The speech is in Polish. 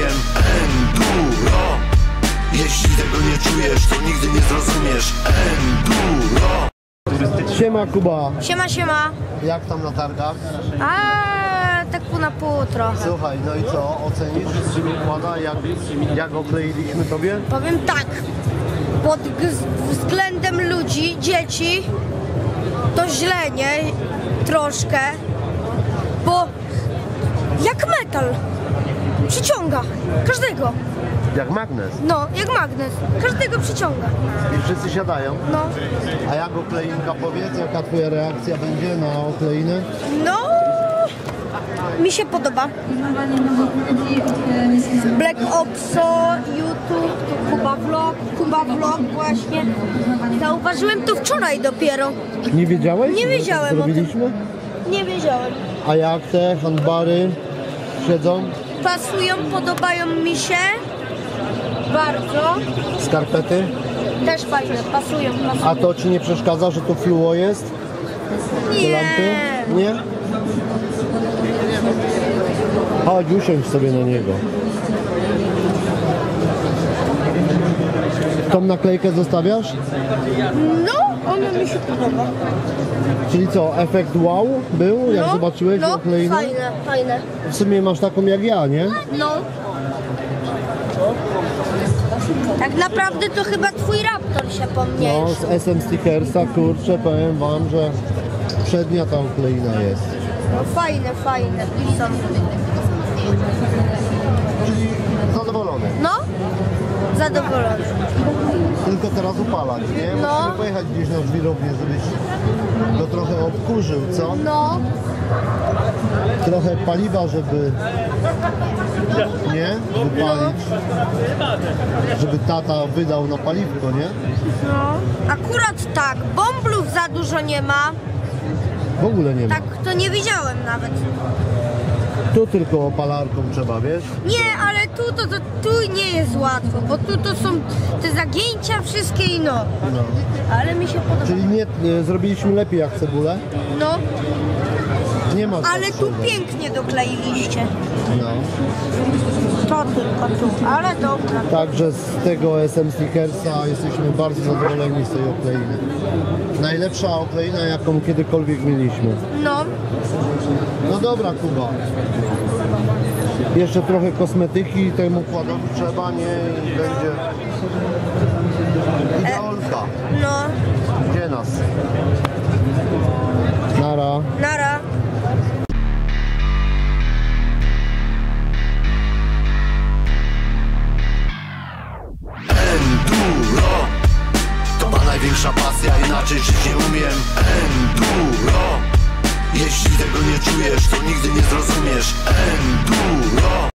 Sm Enduro. Jeśli tego nie czujesz, to nigdy nie zrozumiesz. Enduro. Siema Kuba. Siema, siema. Jak tam na targach? Tak pół na pół trochę. Słuchaj, no i co? Ocenisz, czy mi układa, jak okleiliśmy tobie? Powiem tak. Pod względem ludzi, dzieci, to źle, nie? Troszkę. Bo jak metal. Przyciąga. Każdego. Jak magnes? No, jak magnes. Każdego przyciąga. I wszyscy siadają? No. A jak okleinka, powiedz, jaka twoja reakcja będzie na okleinę? No, mi się podoba. Black Opso, YouTube, Kuba Vlog właśnie. Zauważyłem to wczoraj dopiero. Nie wiedziałeś? Nie wiedziałem o tym. Nie wiedziałem. A jak te handbary siedzą? Pasują, podobają mi się. Bardzo. Skarpety? Też fajne, pasują. A to ci nie przeszkadza, że tu fluo jest? Nie. Lampy? Nie? Chodź, usiądź sobie na niego. Tą naklejkę zostawiasz? No, ona mi się podoba. Czyli co, efekt wow był, jak zobaczyłeś? No, fajne. W sumie masz taką jak ja, nie? No. Tak naprawdę to chyba twój Raptor się pomniejszył. No, z SM Stickersa, kurczę, powiem wam, że przednia ta okleina jest. No fajne są. Czyli zadowolony? No, zadowolony. Tylko teraz upalać, nie? No. Musimy pojechać gdzieś na żwirownię, żebyś go trochę obkurzył, co? No. Trochę paliwa, żeby... nie? Wypalić. Żeby tata wydał na paliwko, nie? No. Akurat tak. Bąblów za dużo nie ma. W ogóle nie ma. Tak, to nie widziałem nawet. Tu tylko opalarką trzeba, wiesz? Nie, ale tu nie jest łatwo, bo tu są te zagięcia wszystkie i no. Ale mi się podoba. Czyli nie zrobiliśmy lepiej jak cebulę? No. Nie ma. Ale tu pięknie dokleiliście. No. To tylko tu, ale dobra. Także z tego SM Stickersa jesteśmy bardzo zadowoleni z tej okleiny. Najlepsza okleina, jaką kiedykolwiek mieliśmy. No. No dobra, Kuba. Jeszcze trochę kosmetyki i temu układowi trzeba, nie będzie. Ideolka. No. Gdzie nas? Nara. Enduro. To ma największa pasja, inaczej żyć nie umiem. Enduro. Jeśli tego nie czujesz, to nigdy nie zrozumiesz. Enduro.